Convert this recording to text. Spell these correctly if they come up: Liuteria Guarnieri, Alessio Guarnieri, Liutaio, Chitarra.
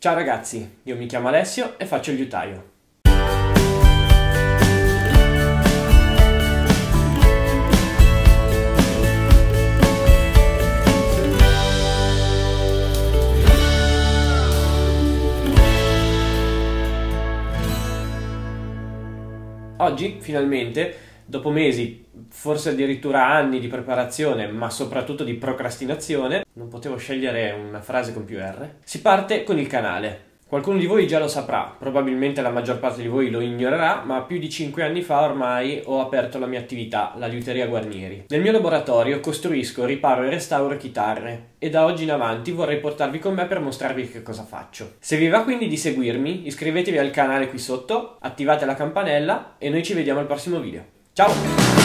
Ciao ragazzi, io mi chiamo Alessio e faccio il liutaio. Oggi, finalmente, dopo mesi, forse addirittura anni di preparazione, ma soprattutto di procrastinazione, non potevo scegliere una frase con più R, si parte con il canale. Qualcuno di voi già lo saprà, probabilmente la maggior parte di voi lo ignorerà, ma più di 5 anni fa ormai ho aperto la mia attività, la Liuteria Guarnieri. Nel mio laboratorio costruisco, riparo e restauro chitarre e da oggi in avanti vorrei portarvi con me per mostrarvi che cosa faccio. Se vi va quindi di seguirmi, iscrivetevi al canale qui sotto, attivate la campanella e noi ci vediamo al prossimo video. Ciao!